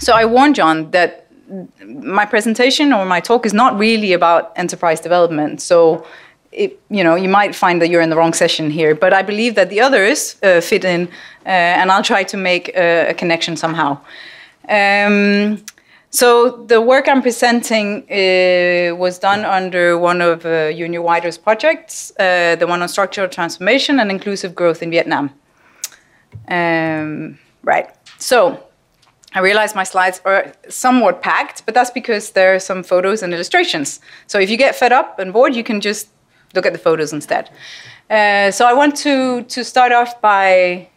So I warned John that my presentation or my talk is not really about enterprise development. So it, you know, you might find that you're in the wrong session here, but I believe that the others fit in, and I'll try to make a connection somehow. So the work I'm presenting was done under one of UNU-WIDER's projects, the one on structural transformation and inclusive growth in Vietnam. Right. So I realize my slides are somewhat packed, but that's because there are some photos and illustrations. So if you get fed up and bored, you can just look at the photos instead. So I want to start off by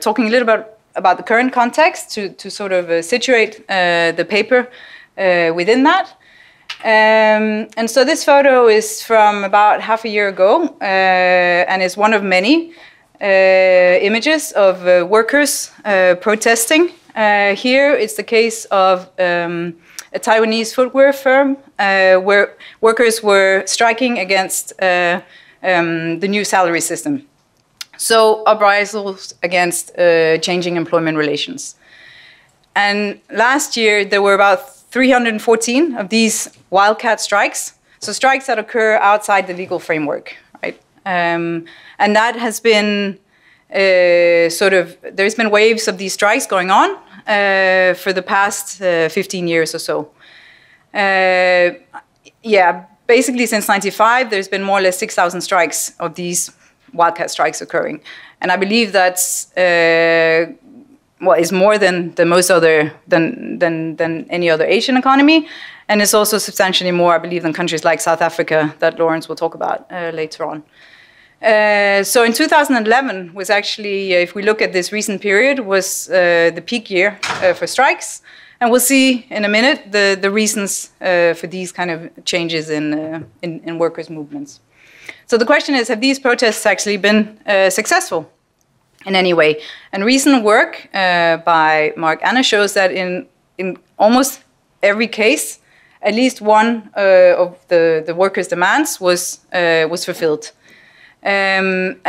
talking a little bit about the current context to sort of situate the paper within that. And so this photo is from about half a year ago and is one of many images of workers protesting. Here it's the case of a Taiwanese footwear firm where workers were striking against the new salary system. So uprisals against changing employment relations. And last year, there were about 314 of these wildcat strikes. So strikes that occur outside the legal framework, right? And that has been sort of, there's been waves of these strikes going on for the past 15 years or so. Yeah, basically since '95, there's been more or less 6,000 strikes of these wildcat strikes occurring. And I believe that's what is more than most other, than any other Asian economy. And it's also substantially more, I believe, than countries like South Africa that Lawrence will talk about later on. So in 2011 was actually, if we look at this recent period, was the peak year for strikes. And we'll see in a minute the reasons for these kind of changes in workers' movements. So the question is, have these protests actually been successful in any way? And recent work by Marc Anna shows that in almost every case, at least one of the workers' demands was fulfilled. And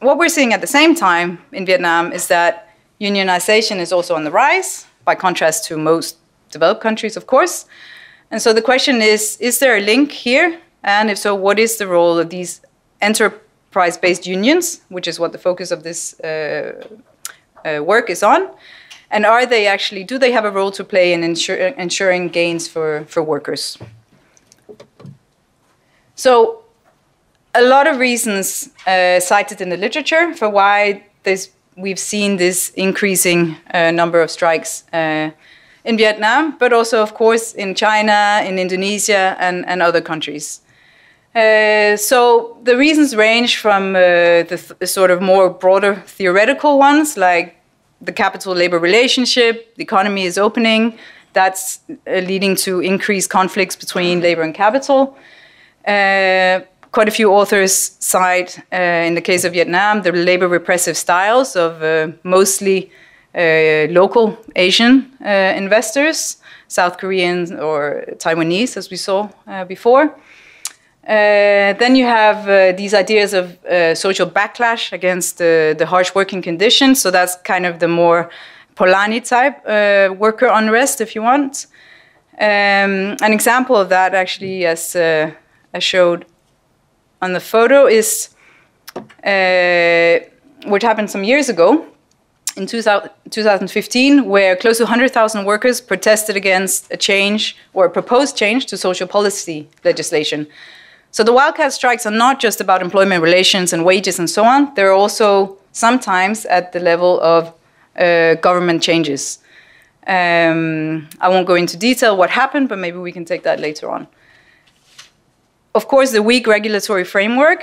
what we're seeing at the same time in Vietnam is that unionization is also on the rise, by contrast to most developed countries, of course. And so the question is there a link here? And if so, what is the role of these enterprise-based unions, which is what the focus of this work is on? And are they actually, do they have a role to play in ensuring gains for workers? So a lot of reasons cited in the literature for why we've seen this increasing number of strikes in Vietnam, but also, of course, in China, in Indonesia, and other countries. So the reasons range from the sort of more broader theoretical ones, like the capital-labor relationship, the economy is opening, that's leading to increased conflicts between labor and capital. Quite a few authors cite, in the case of Vietnam, the labor repressive styles of mostly local Asian investors, South Koreans or Taiwanese, as we saw before. Then you have these ideas of social backlash against the harsh working conditions. So that's kind of the more Polanyi type worker unrest, if you want. An example of that, actually, as I showed on the photo, is what happened some years ago, in 2015, where close to 100,000 workers protested against a change or a proposed change to social policy legislation. So the wildcat strikes are not just about employment relations and wages and so on. They're also sometimes at the level of government changes. I won't go into detail what happened, but maybe we can take that later on. Of course, the weak regulatory framework,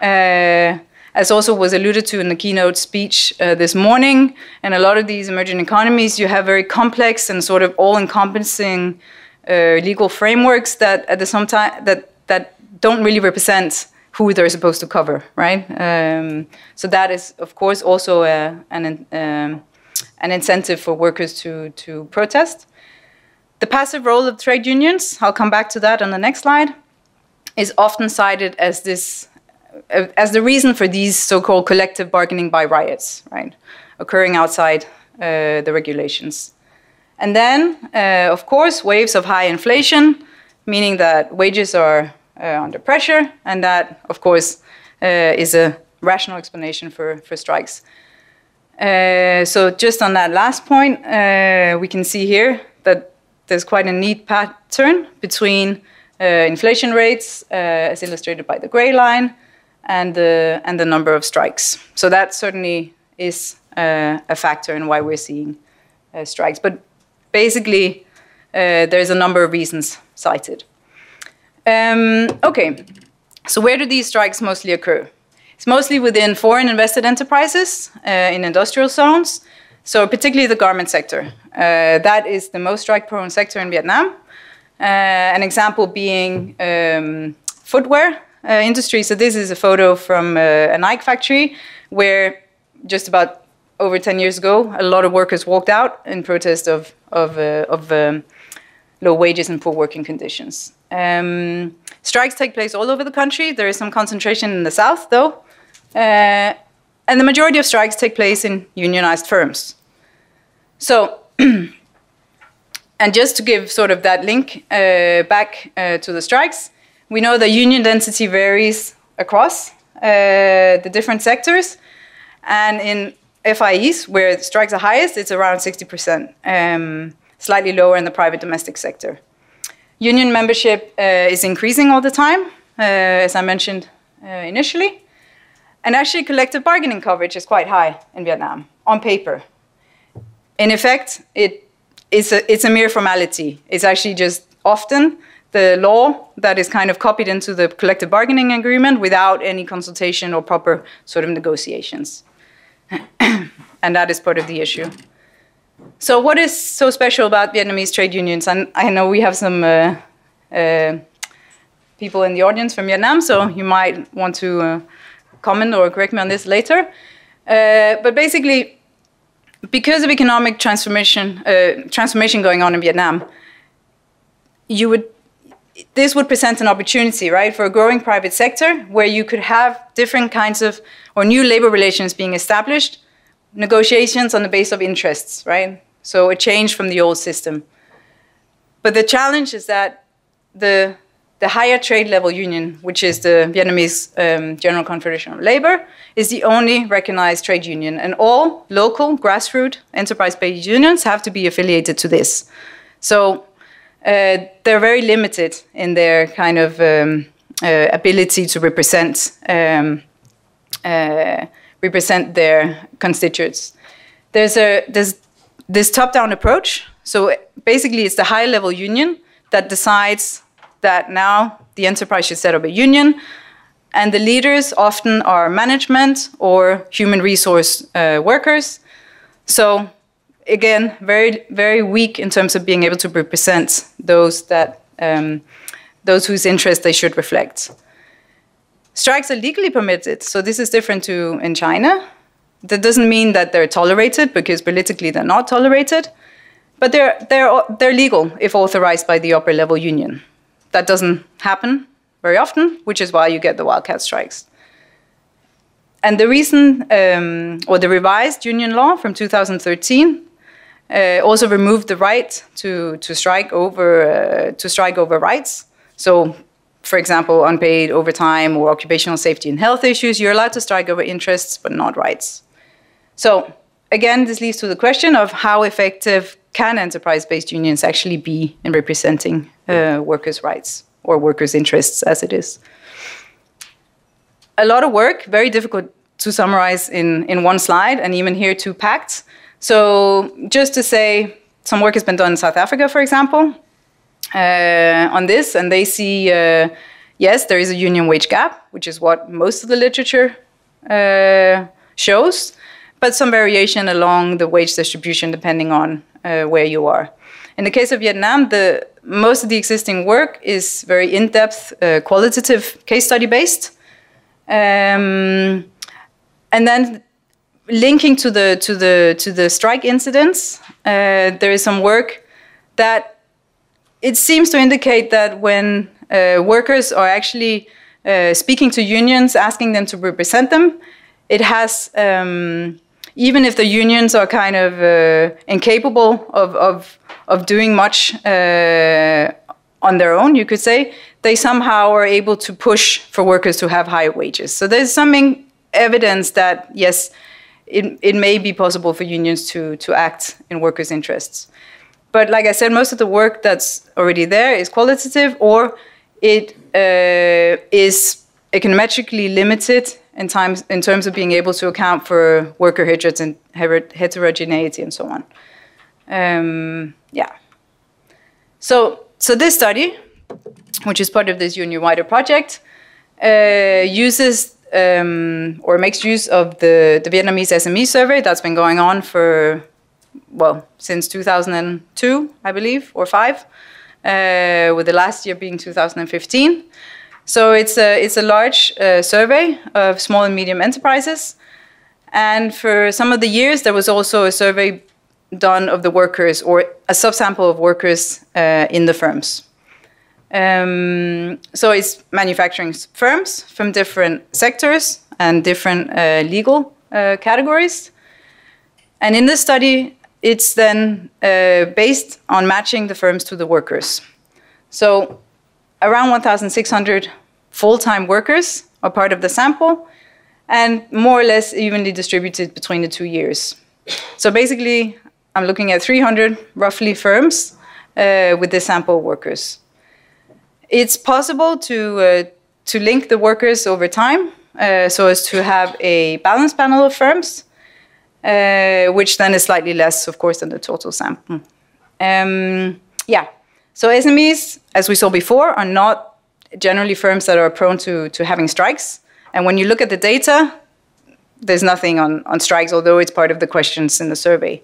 as also was alluded to in the keynote speech this morning, in a lot of these emerging economies, you have very complex and sort of all-encompassing legal frameworks that at the same time that don't really represent who they're supposed to cover, right? So that is, of course, also an incentive for workers to protest. The passive role of trade unions, I'll come back to that on the next slide, is often cited as this, as the reason for these so-called collective bargaining by riots, right, occurring outside the regulations. And then, of course, waves of high inflation, meaning that wages are under pressure, and that, of course, is a rational explanation for strikes. So just on that last point, we can see here that there's quite a neat pattern between inflation rates, as illustrated by the gray line, and the number of strikes. So that certainly is a factor in why we're seeing strikes. But basically, there's a number of reasons cited. Okay, so where do these strikes mostly occur? It's mostly within foreign invested enterprises in industrial zones, so particularly the garment sector. That is the most strike-prone sector in Vietnam. An example being footwear industry. So this is a photo from a Nike factory where just about over 10 years ago, a lot of workers walked out in protest of low wages and poor working conditions. Strikes take place all over the country. There is some concentration in the south, though. And the majority of strikes take place in unionized firms. So, and just to give sort of that link back to the strikes, we know that union density varies across the different sectors. And in FIEs, where the strikes are highest, it's around 60%, slightly lower in the private domestic sector. Union membership is increasing all the time, as I mentioned initially. And actually, collective bargaining coverage is quite high in Vietnam, on paper. In effect, it's a mere formality. It's actually just often the law that is kind of copied into the collective bargaining agreement without any consultation or proper sort of negotiations. And that is part of the issue. So what is so special about Vietnamese trade unions? And I know we have some people in the audience from Vietnam, so you might want to comment or correct me on this later. But basically, because of economic transformation going on in Vietnam, this would present an opportunity, right, for a growing private sector where you could have different kinds of, or new labor relations being established, negotiations on the base of interests, right? So a change from the old system. But the challenge is that the higher trade level union, which is the Vietnamese General Confederation of Labor, is the only recognized trade union. And all local, grassroots, enterprise-based unions have to be affiliated to this. So they're very limited in their kind of ability to represent their constituents. There's this top-down approach. So basically, it's the high-level union that decides that now the enterprise should set up a union, and the leaders often are management or human resource workers. So again, very, very weak in terms of being able to represent those whose interests they should reflect. Strikes are legally permitted, so this is different to in China. That doesn't mean that they're tolerated, because politically they're not tolerated, but they're legal if authorized by the upper level union. That doesn't happen very often, which is why you get the wildcat strikes. And the reason, or the revised union law from 2013, also removed the right to strike over rights. So, for example, unpaid overtime or occupational safety and health issues, you're allowed to strike over interests, but not rights. So, again, this leads to the question of how effective can enterprise-based unions actually be in representing workers' rights or workers' interests as it is. A lot of work, very difficult to summarize in one slide, and even here too packed. So just to say, some work has been done in South Africa, for example, on this, and they see, yes, there is a union wage gap, which is what most of the literature shows, but some variation along the wage distribution depending on where you are. In the case of Vietnam, most of the existing work is very in-depth, qualitative, case study-based. And then linking to the strike incidents, there is some work that it seems to indicate that when workers are actually speaking to unions, asking them to represent them, it has even if the unions are kind of incapable of doing much on their own, you could say, they somehow are able to push for workers to have higher wages. So there's some evidence that, yes, it may be possible for unions to act in workers' interests. But like I said, most of the work that's already there is qualitative, or it is econometrically limited in terms of being able to account for worker heterogeneity and so on. Yeah. So this study, which is part of this UNU-WIDER project, uses or makes use of the Vietnamese SME survey that's been going on for, well, since 2002, I believe, or 5, with the last year being 2015. So it's a large survey of small and medium enterprises. And for some of the years, there was also a survey done of the workers, or a subsample of workers in the firms. So it's manufacturing firms from different sectors and different legal categories. And in this study, it's then based on matching the firms to the workers. So around 1,600 full-time workers are part of the sample, and more or less evenly distributed between the 2 years. So basically, I'm looking at 300 roughly firms with this sample of workers. It's possible to link the workers over time, so as to have a balanced panel of firms, which then is slightly less, of course, than the total sample. Yeah. So SMEs, as we saw before, are not generally firms that are prone to having strikes. And when you look at the data, there's nothing on strikes, although it's part of the questions in the survey.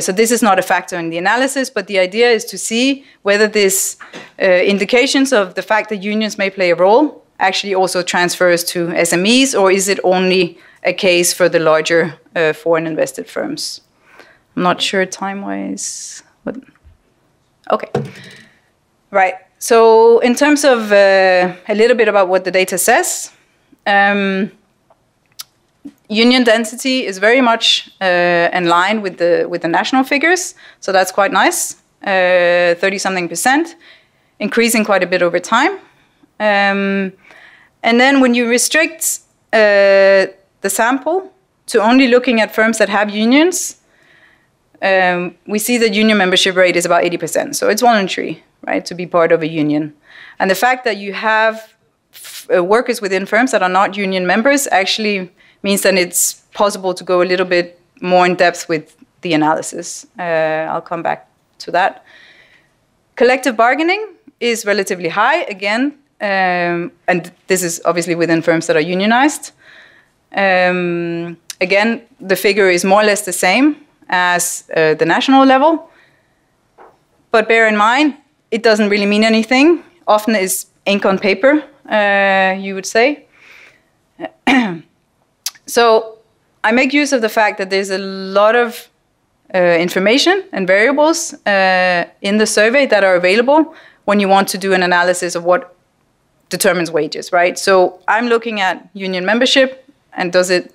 So this is not a factor in the analysis, but the idea is to see whether these indications of the fact that unions may play a role actually also transfers to SMEs, or is it only a case for the larger foreign invested firms? I'm not sure time-wise, but okay. Right, so in terms of a little bit about what the data says, union density is very much in line with the national figures, so that's quite nice, 30-something%, increasing quite a bit over time. And then when you restrict the sample to only looking at firms that have unions, we see that union membership rate is about 80%, so it's voluntary, right, to be part of a union. And the fact that you have workers within firms that are not union members actually means that it's possible to go a little bit more in depth with the analysis. I'll come back to that. Collective bargaining is relatively high, again, and this is obviously within firms that are unionized. Again, the figure is more or less the same as the national level, but bear in mind, it doesn't really mean anything. Often it's ink on paper, you would say. So I make use of the fact that there's a lot of information and variables in the survey that are available when you want to do an analysis of what determines wages, right? So I'm looking at union membership, and does it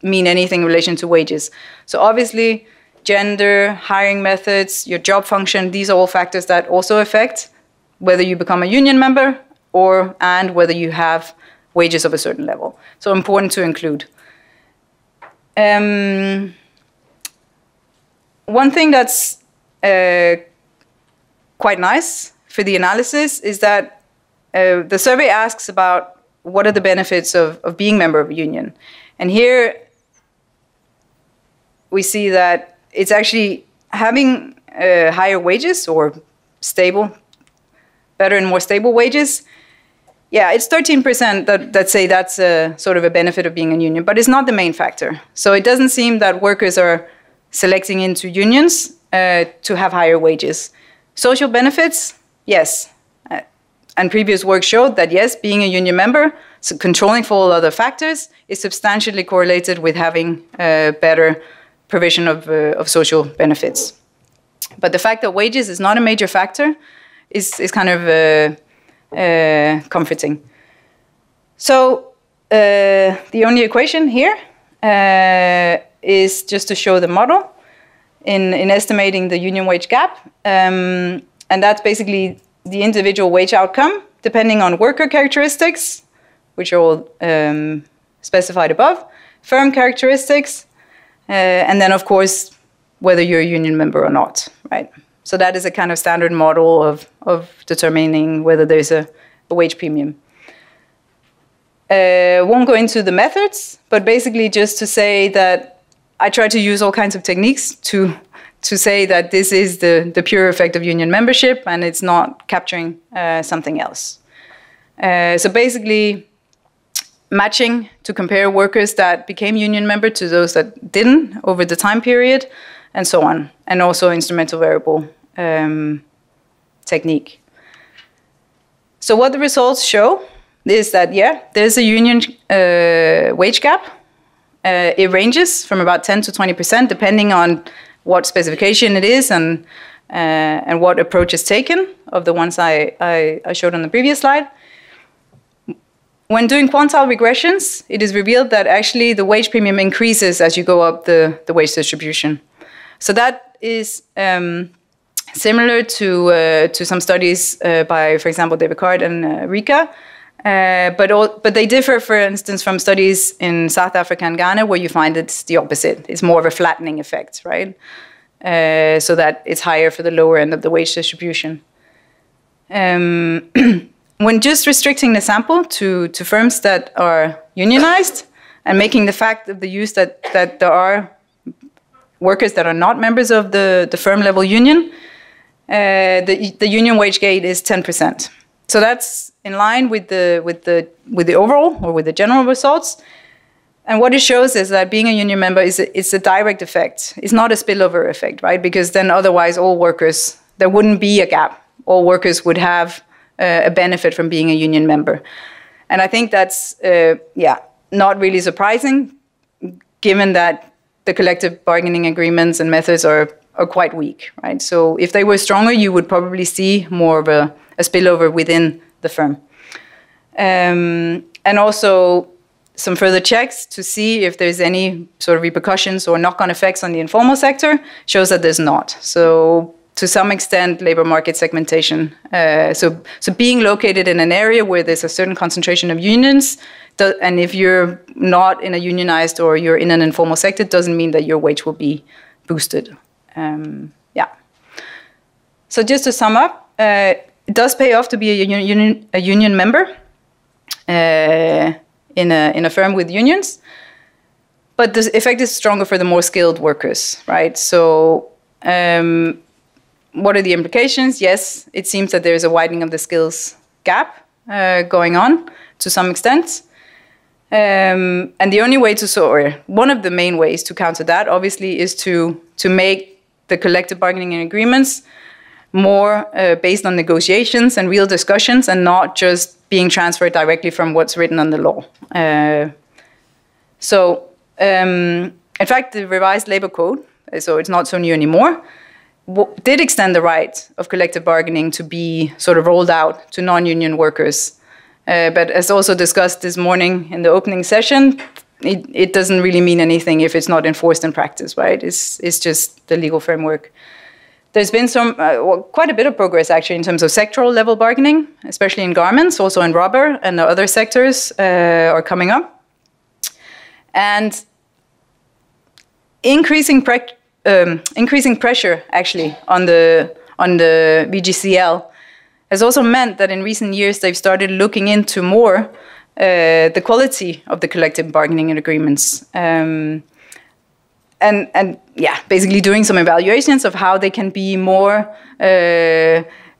mean anything in relation to wages? So obviously, gender, hiring methods, your job function, these are all factors that also affect whether you become a union member and whether you have wages of a certain level. So important to include. One thing that's quite nice for the analysis is that the survey asks about what are the benefits of being a member of a union. And here we see that it's actually having higher wages, or stable, better and more stable wages. Yeah, it's 13% that say that's a sort of a benefit of being a union, but it's not the main factor. So it doesn't seem that workers are selecting into unions to have higher wages. Social benefits, yes. And previous work showed that, yes, being a union member, so controlling for all other factors, is substantially correlated with having better provision of social benefits. But the fact that wages is not a major factor is kind of... comforting. So the only equation here is just to show the model in estimating the union wage gap. And that's basically the individual wage outcome, depending on worker characteristics, which are all specified above, firm characteristics, and then, of course, whether you're a union member or not, right? So that is a kind of standard model of determining whether there's a wage premium. Won't go into the methods, but basically just to say that I try to use all kinds of techniques to say that this is the pure effect of union membership and it's not capturing something else. So basically, matching to compare workers that became union member to those that didn't over the time period, and so on, and also instrumental variable technique. So what the results show is that, yeah, there's a union wage gap. It ranges from about 10 to 20%, depending on what specification it is and what approach is taken of the ones I showed on the previous slide. When doing quantile regressions, it is revealed that actually the wage premium increases as you go up the wage distribution. So that is similar to some studies by, for example, David Card and Rika, but they differ, for instance, from studies in South Africa and Ghana, where you find it's the opposite. It's more of a flattening effect, right? So that it's higher for the lower end of the wage distribution. When just restricting the sample to firms that are unionized and making the fact of the use that there are workers that are not members of the firm-level union, the union wage gate is 10%. So that's in line with the overall or with the general results. And what it shows is that being a union member is a direct effect. It's not a spillover effect, right? Because then otherwise all workers, there wouldn't be a gap. All workers would have a benefit from being a union member. And I think that's, yeah, not really surprising, given that the collective bargaining agreements and methods are quite weak, right? So if they were stronger, you would probably see more of a spillover within the firm. And also some further checks to see if there's any sort of repercussions or knock-on effects on the informal sector shows that there's not. So to some extent, labor market segmentation. So being located in an area where there's a certain concentration of unions, and if you're not in a unionized or you're in an informal sector, doesn't mean that your wage will be boosted. Yeah. So just to sum up, it does pay off to be a union member in a firm with unions, but the effect is stronger for the more skilled workers, right? So what are the implications? Yes, it seems that there is a widening of the skills gap going on to some extent. And the only way to, or one of the main ways to counter that, obviously, is to make the collective bargaining agreements more based on negotiations and real discussions and not just being transferred directly from what's written on the law. In fact, the revised labor code, so it's not so new anymore, did extend the right of collective bargaining to be sort of rolled out to non-union workers. But as also discussed this morning in the opening session, it doesn't really mean anything if it's not enforced in practice, right? It's just the legal framework. There's been some quite a bit of progress, actually, in terms of sectoral level bargaining, especially in garments, also in rubber, and the other sectors are coming up. And increasing pressure, actually, on the VGCL has also meant that in recent years they've started looking into more the quality of the collective bargaining agreements, and yeah, basically doing some evaluations of how they can be more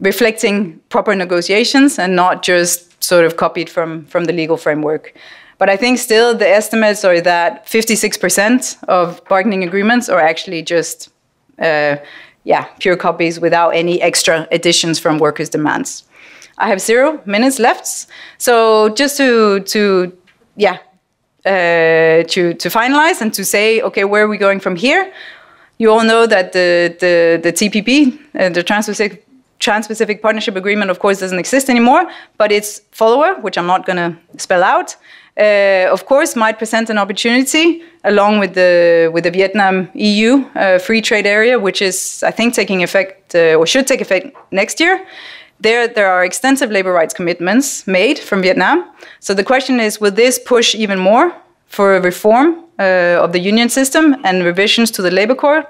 reflecting proper negotiations and not just sort of copied from the legal framework. But I think still the estimates are that 56% of bargaining agreements are actually just pure copies without any extra additions from workers' demands. I have 0 minutes left, so just to finalize and to say, okay, where are we going from here? You all know that the TPP, the Trans-Pacific Trans-Pacific Partnership Agreement, of course, doesn't exist anymore, but its follower, which I'm not going to spell out, of course, might present an opportunity along with the Vietnam-EU free trade area, which is, I think, taking effect or should take effect next year. There are extensive labor rights commitments made from Vietnam. So the question is, will this push even more for a reform of the union system and revisions to the labor code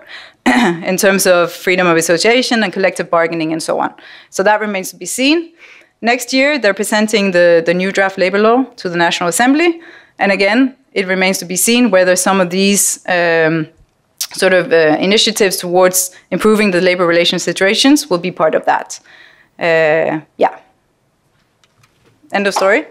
in terms of freedom of association and collective bargaining and so on? So that remains to be seen. Next year, they're presenting the new draft labor law to the National Assembly. And again, it remains to be seen whether some of these initiatives towards improving the labor relations situations will be part of that. Yeah. End of story.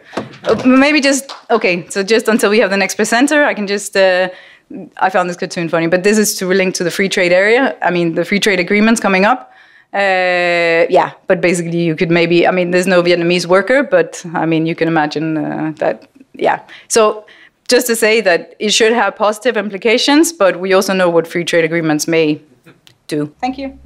Maybe just, okay, so just until we have the next presenter, I can just, I found this cartoon funny, but this is to link to the free trade area. I mean, the free trade agreements coming up. Yeah, but basically you could maybe, I mean, there's no Vietnamese worker, but I mean, you can imagine that, yeah. So just to say that it should have positive implications, but we also know what free trade agreements may do. Thank you.